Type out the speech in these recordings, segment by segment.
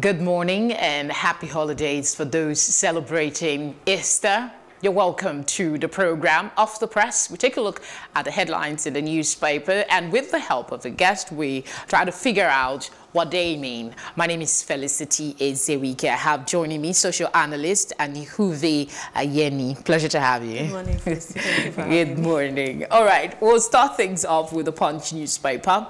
Good morning and happy holidays for those celebrating Easter. You're welcome to the program Off the Press. We take a look at the headlines in the newspaper, and with the help of a guest, we try to figure out what they mean. My name is Felicity Ezewuike. I have joining me social analyst Anihuve Ayeni. Pleasure to have you. Good morning, Felicity. Good morning. All right, we'll start things off with the Punch newspaper.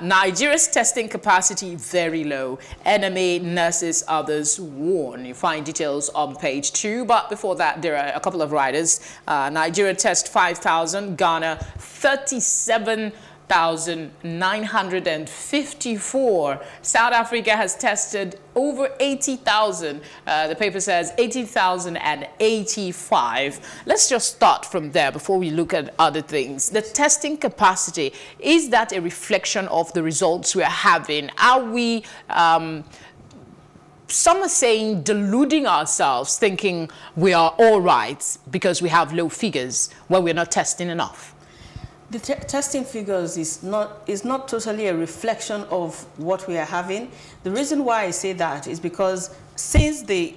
Nigeria's testing capacity very low. NMA, nurses, others warn. You find details on page 2. But before that, there are a couple of riders. Nigeria test 5,000, Ghana 37,954. South Africa has tested over 80,000. The paper says 80,085. Let's just start from there before we look at other things. The testing capacity, is that a reflection of the results we are having? Are we, some are saying, deluding ourselves, thinking we are all right because we have low figures when we're not testing enough? The testing figures is not totally a reflection of what we are having. The reason why I say that is because since the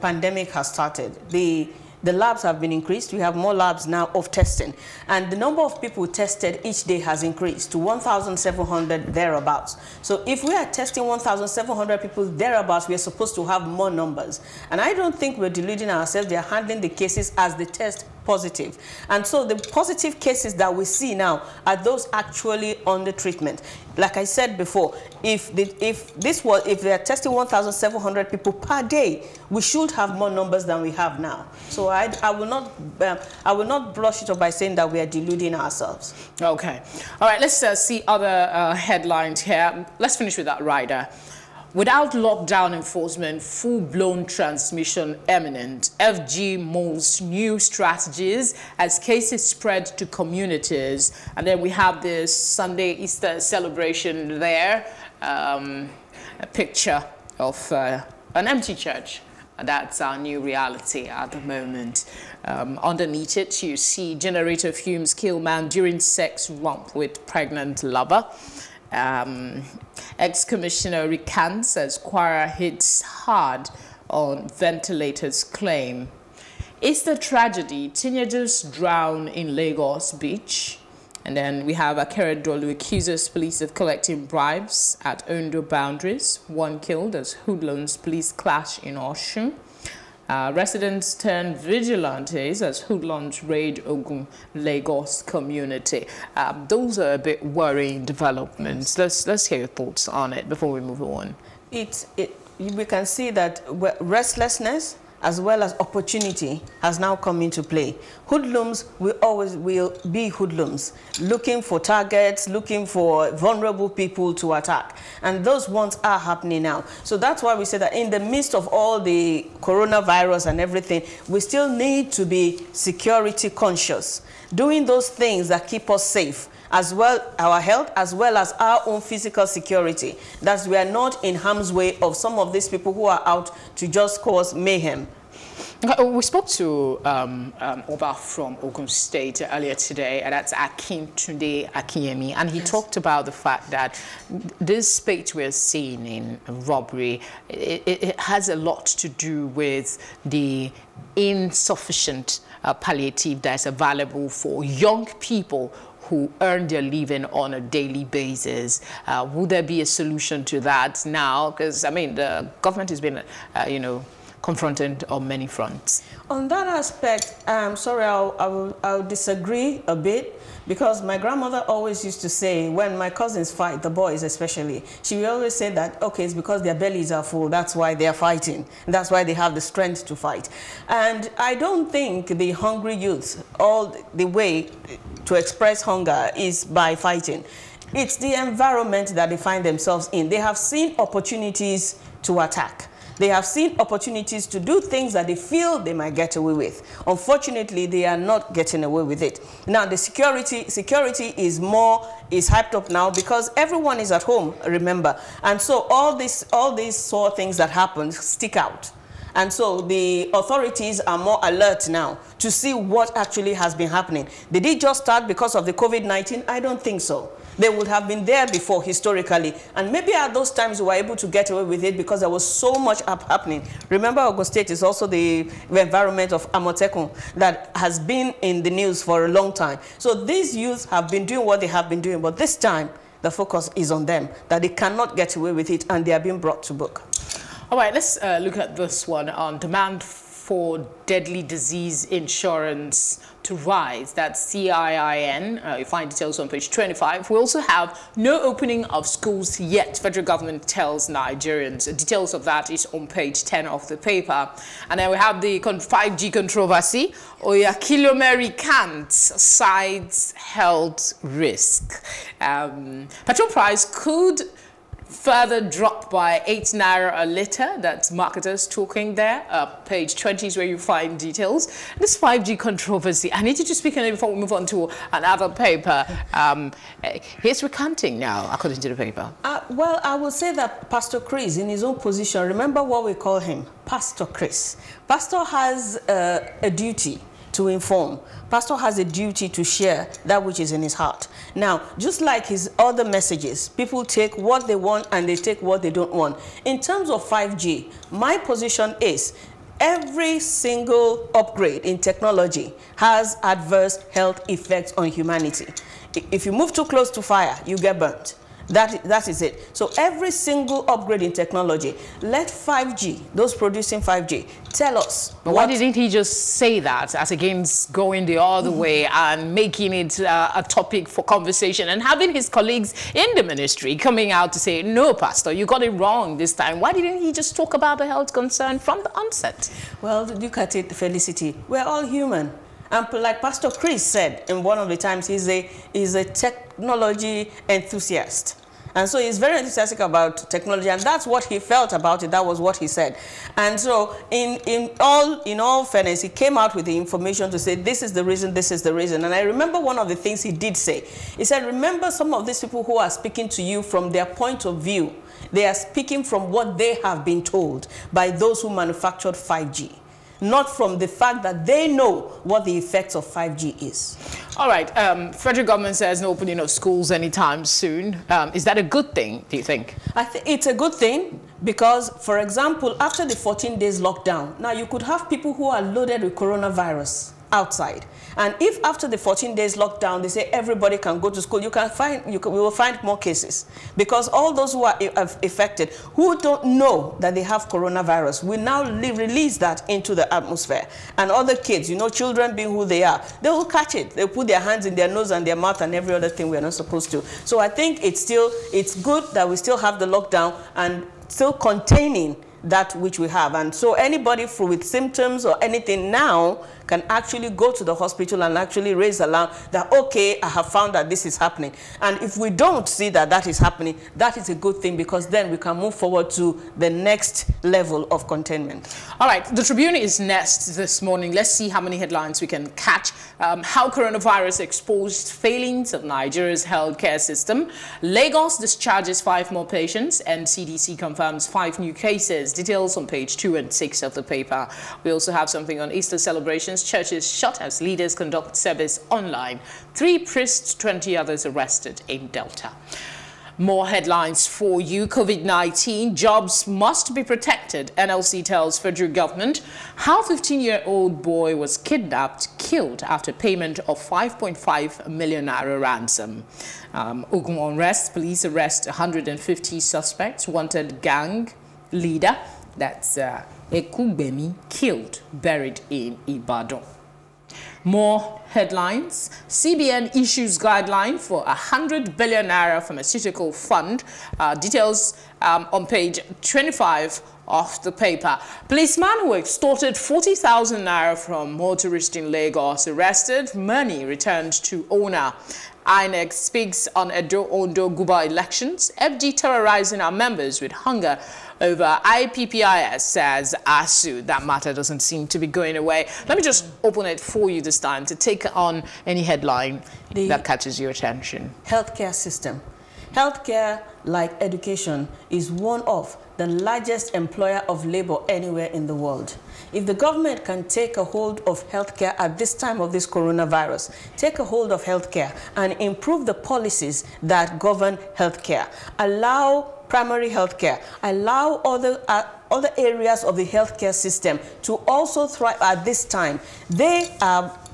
pandemic has started, the labs have been increased. We have more labs now of testing. And the number of people tested each day has increased to 1,700 thereabouts. So if we are testing 1,700 people thereabouts, we are supposed to have more numbers. And I don't think we're deluding ourselves. They are handling the cases as the test positive. And so the positive cases that we see now are those actually on the treatment. Like I said before, if they are testing 1,700 people per day, we should have more numbers than we have now. So I will not brush it off by saying that we are deluding ourselves. Okay. All right. Let's see other headlines here. Let's finish with that rider. Without lockdown enforcement, full-blown transmission imminent. FG molds new strategies as cases spread to communities. And then we have this Sunday Easter celebration there. A picture of an empty church. That's our new reality at the moment. Underneath it, you see generator fumes kill man during sex romp with pregnant lover. Ex-commissioner recants as Kwara hits hard on ventilators claim. It's the tragedy. Teenagers drown in Lagos beach. And then we have Akeredolu accuses police of collecting bribes at Ondo boundaries. One killed as hoodlums police clash in Osun. Residents turn vigilantes as hoodlums raid Ogun Lagos community. Those are a bit worrying developments. Let's hear your thoughts on it before we move on. We can see that restlessness as well as opportunity has now come into play. Hoodlums will always be hoodlums, looking for targets, looking for vulnerable people to attack. And those ones are happening now. So that's why we say that in the midst of all the coronavirus and everything, we still need to be security conscious, doing those things that keep us safe, as well our health, as well as our own physical security, that we are not in harm's way of some of these people who are out to just cause mayhem. We spoke to Oba from Ogun State earlier today, and that's Akim Akinyemi, and he talked about the fact that this spate we're seeing in robbery, it has a lot to do with the insufficient palliative that's available for young people who earn their living on a daily basis. Would there be a solution to that now? Because, I mean, the government has been, confronted on many fronts. On that aspect, I'm sorry, I'll disagree a bit, because my grandmother always used to say, when my cousins fight, the boys especially, she would always say that, okay, it's because their bellies are full, that's why they are fighting, that's why they have the strength to fight. And I don't think the hungry youth, all the way to express hunger is by fighting. It's the environment that they find themselves in. They have seen opportunities to attack. They have seen opportunities to do things that they feel they might get away with. Unfortunately, they are not getting away with it. Now, the security is hyped up now because everyone is at home, remember. And so all these sore things that happen stick out. And so the authorities are more alert now to see what actually has been happening. Did it just start because of the COVID-19? I don't think so. They would have been there before historically. And maybe at those times we were able to get away with it because there was so much happening. Remember, Ogun State is also the environment of Amotekun that has been in the news for a long time. So these youths have been doing what they have been doing, but this time the focus is on them, that they cannot get away with it, and they are being brought to book. All right, let's look at this one on demand for deadly disease insurance to rise. That's CIIN. You find details on page 25. We also have no opening of schools yet. Federal government tells Nigerians. Details of that is on page 10 of the paper. And then we have the 5G controversy. Oyakilomeri can't sides health risk. Petrol price could further drop by 8 naira a litre. That's marketers talking there. Page 20 is where you find details. This 5G controversy. I need you to speak on it before we move on to another paper. He's recanting now, according to the paper. Well, I would say that Pastor Chris, in his own position, remember what we call him, Pastor Chris. Pastor has a duty to inform. Pastor has a duty to share that which is in his heart. Now, just like his other messages, people take what they want and they take what they don't want. In terms of 5G, my position is every single upgrade in technology has adverse health effects on humanity. If you move too close to fire, you get burnt. That is it. So every single upgrade in technology, let 5G, those producing 5G, tell us. But why didn't he just say that, as against going the other way and making it a topic for conversation and having his colleagues in the ministry coming out to say, no, Pastor, you got it wrong this time. Why didn't he just talk about the health concern from the onset? Well, look at it, Felicity. We're all human. And like Pastor Chris said in one of the times, he's a technology enthusiast. And so he's very enthusiastic about technology, and that's what he felt about it. That was what he said. And so in all fairness, he came out with the information to say, this is the reason, this is the reason. And I remember one of the things he did say. He said, remember, some of these people who are speaking to you from their point of view, they are speaking from what they have been told by those who manufactured 5G. Not from the fact that they know what the effects of 5G is. All right. Federal government says no opening of schools anytime soon. Is that a good thing, do you think? I think it's a good thing because, for example, after the 14 days lockdown, now you could have people who are loaded with coronavirus outside. And if after the 14 days lockdown, they say everybody can go to school, we will find more cases. Because all those who are affected, who don't know that they have coronavirus, will now release that into the atmosphere. And other kids, you know, children being who they are, they will catch it. They'll put their hands in their nose and their mouth and every other thing we are not supposed to. So I think it's good that we still have the lockdown and still containing that which we have. And so anybody with symptoms or anything now can actually go to the hospital and actually raise alarm that, okay, I have found that this is happening. And if we don't see that that is happening, that is a good thing, because then we can move forward to the next level of containment. All right, the Tribune is next this morning. Let's see how many headlines we can catch. How coronavirus exposed failings of Nigeria's healthcare system. Lagos discharges 5 more patients and CDC confirms 5 new cases. Details on page 2 and 6 of the paper. We also have something on Easter celebrations. Churches shut as leaders conduct service online. 3 priests, 20 others arrested in Delta. More headlines for you. COVID-19, jobs must be protected. NLC tells federal government how 15-year-old boy was kidnapped, killed after payment of 5.5 million naira ransom. Ogun unrest, police arrest 150 suspects, wanted gang leader. That's Ekubemi killed, buried in Ibadan. More headlines. CBN issues guideline for 100 billion naira pharmaceutical fund. Details on page 25 of the paper. Policeman who extorted 40,000 naira from motorist in Lagos arrested. Money returned to owner. INEC speaks on Edo-Ondo-Guba elections. FG terrorizing our members with hunger over IPPIS, says ASU. That matter doesn't seem to be going away. Let me just open it for you this time to take on any headline that catches your attention. Healthcare system. Healthcare, like education, is one of the largest employer of labor anywhere in the world. If the government can take a hold of healthcare at this time of this coronavirus, take a hold of healthcare and improve the policies that govern healthcare, allow primary healthcare, allow other areas of the healthcare system to also thrive at this time.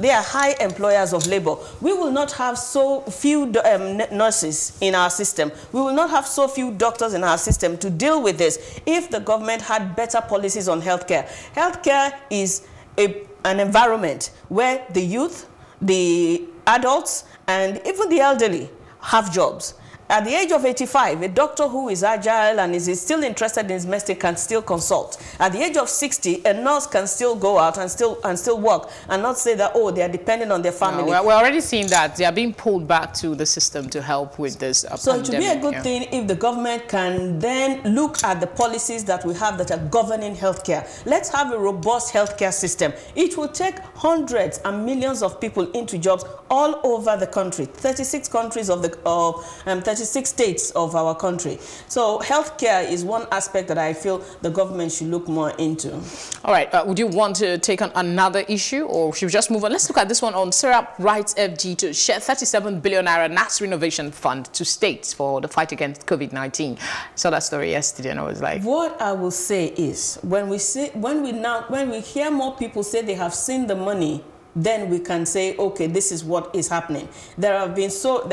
They are high employers of labor. We will not have so few nurses in our system. We will not have so few doctors in our system to deal with this if the government had better policies on healthcare. Healthcare is an environment where the youth, the adults, and even the elderly have jobs. At the age of 85, a doctor who is agile and is still interested in his medicine can still consult. At the age of 60, a nurse can still go out and still work and not say that, oh, they are dependent on their family. No, we're already seeing that. They are being pulled back to the system to help with this pandemic. So it would be a good thing if the government can then look at the policies that we have that are governing healthcare. Let's have a robust healthcare system. It will take hundreds and millions of people into jobs all over the country, 36 countries of the 36 states of our country. So healthcare is one aspect that I feel the government should look more into. All right. Would you want to take on another issue, or should we just move on? Let's look at this one on SERAP rights FG to share 37 billion naira NASS renovation fund to states for the fight against COVID-19. I saw that story yesterday and I was like, what I will say is when we hear more people say they have seen the money, then we can say, okay, this is what is happening. There have been so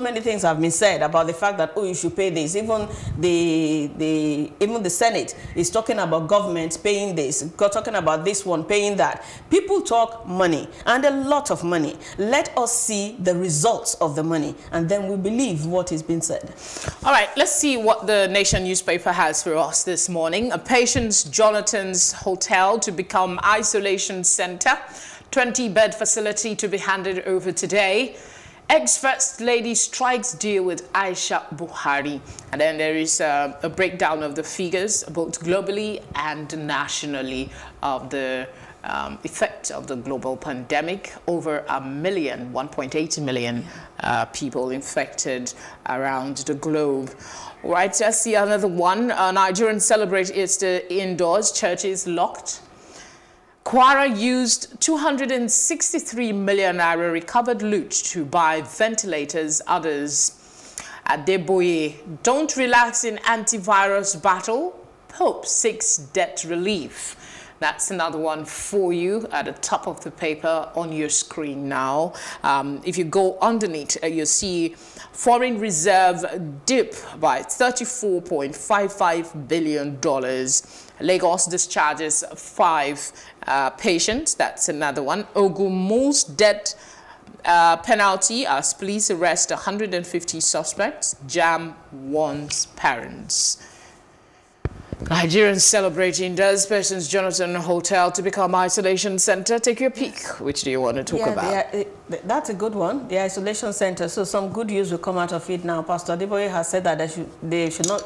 many things have been said about the fact that, oh, you should pay this. Even the Senate is talking about governments paying this, talking about this one paying that. People talk money, and a lot of money. Let us see the results of the money, and then we believe what is being said. All right, let's see what the Nation newspaper has for us this morning. A patient's Jonathan's Hotel to become isolation center. 20-bed facility to be handed over today. Ex-First Lady strikes deal with Aisha Buhari. And then there is a breakdown of the figures, both globally and nationally, of the effect of the global pandemic. Over 1.8 million people infected around the globe. All right, let's see another one. Nigerians celebrate Easter indoors, churches locked. Kwara used 263 million naira recovered loot to buy ventilators, others. Adeboye, don't relax in antivirus battle. Pope seeks debt relief. That's another one for you at the top of the paper on your screen now. If you go underneath, you'll see foreign reserve dip by $34.55 billion. Lagos discharges 5 patients. That's another one. Ogumu's debt penalty as police arrest 150 suspects. Jam warns parents. Nigerians celebrating does person's Jonathan Hotel to become isolation center. Take your peek. Which do you want to talk about? That's a good one. The isolation center. So some good news will come out of it now. Pastor Adeboye has said that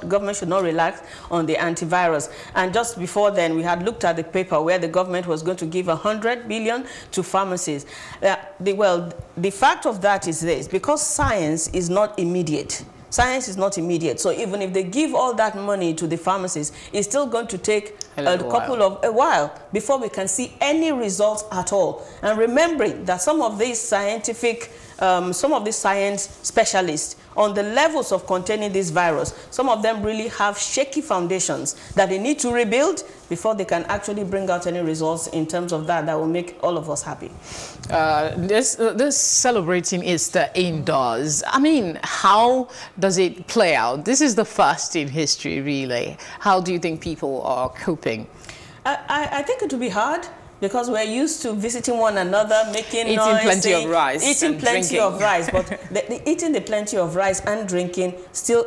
government should not relax on the antivirus. And just before then, we had looked at the paper where the government was going to give 100 billion to pharmacies. The fact of that is this: because science is not immediate. Science is not immediate. So even if they give all that money to the pharmacies, it's still going to take a while before we can see any results at all. And remembering that some of these science specialists on the levels of containing this virus, some of them really have shaky foundations that they need to rebuild before they can actually bring out any results in terms of that will make all of us happy. This celebrating Easter indoors, I mean, how does it play out? This is the first in history, really. How do you think people are coping? I think it will be hard, because we're used to visiting one another, making noise, eating plenty of rice, but eating the plenty of rice and drinking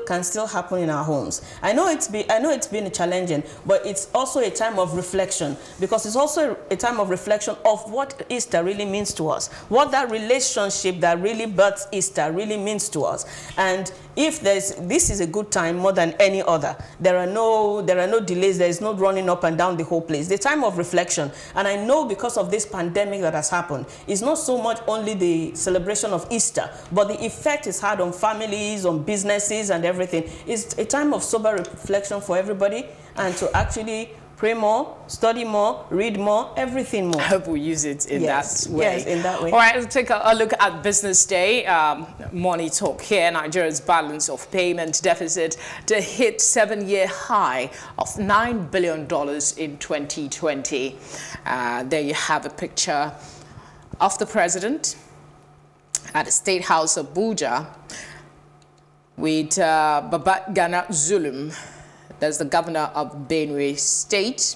can still happen in our homes. I know it's been challenging, but it's also a time of reflection, because it's also a time of reflection of what Easter really means to us, what that relationship that really births Easter really means to us, and if there's, this is a good time more than any other. There are no delays. There is no running up and down the whole place. The time of reflection. And I know because of this pandemic that has happened, it's not so much only the celebration of Easter, but the effect it's had on families, on businesses and everything. It's a time of sober reflection for everybody and to actually pray more, study more, read more, everything more. I hope we use it in that way. Yes, in that way. All right, we'll take a look at Business Day. Money talk here. Nigeria's balance of payment deficit to hit seven-year high of $9 billion in 2020. There you have a picture of the president at the State House Abuja with Babagana Zulum. There's the governor of Benue State.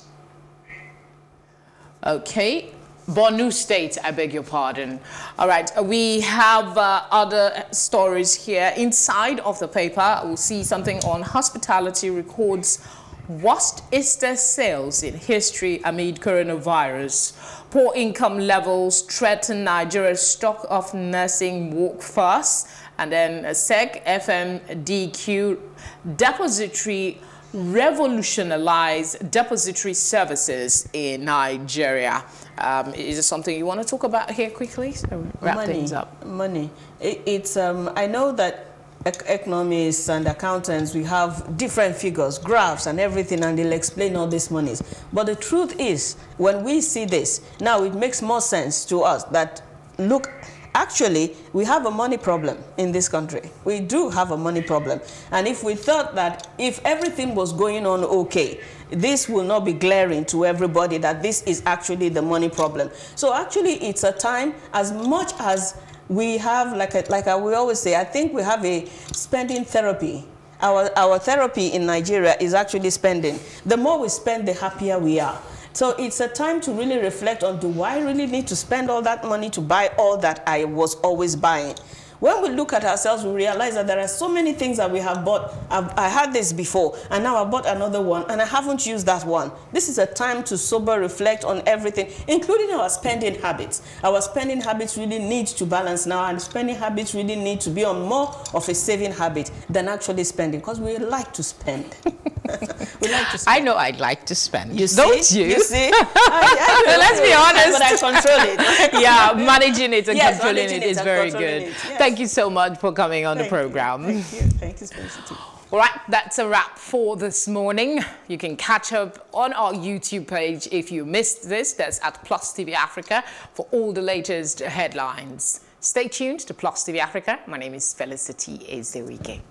Okay. Borno State, I beg your pardon. All right. We have other stories here. Inside of the paper, we'll see something on hospitality records worst Easter sales in history amid coronavirus. Poor income levels threaten Nigeria's stock of nursing workforce. And then SEC, FMDQ, depository revolutionize depository services in Nigeria. Is there something you want to talk about here quickly? So wrap things up. Money. I know that economists and accountants, we have different figures, graphs and everything, and they'll explain all these monies. But the truth is, when we see this, now it makes more sense to us that, look, actually, we have a money problem in this country. We do have a money problem. And if we thought that if everything was going on okay, this will not be glaring to everybody that this is actually the money problem. So actually, it's a time, as much as we have, like we always say, I think we have a spending therapy. Our therapy in Nigeria is actually spending. The more we spend, the happier we are. So it's a time to really reflect on, do I really need to spend all that money to buy all that I was always buying? When we look at ourselves, we realize that there are so many things that we have bought. I had this before, and now I bought another one, and I haven't used that one. This is a time to sober reflect on everything, including our spending habits. Our spending habits really need to balance now, and spending habits really need to be on more of a saving habit than actually spending, because we like to spend. We like to spend. I know I'd like to spend. You see? Don't you? You see? I Let's be honest. But I control it. Yeah, managing it and controlling it is very good. Yes. Thank you so much for coming on the program. Thank you, Felicity. All right, that's a wrap for this morning. You can catch up on our YouTube page if you missed this. That's at Plus TV Africa for all the latest headlines. Stay tuned to Plus TV Africa. My name is Felicity Ezewuike.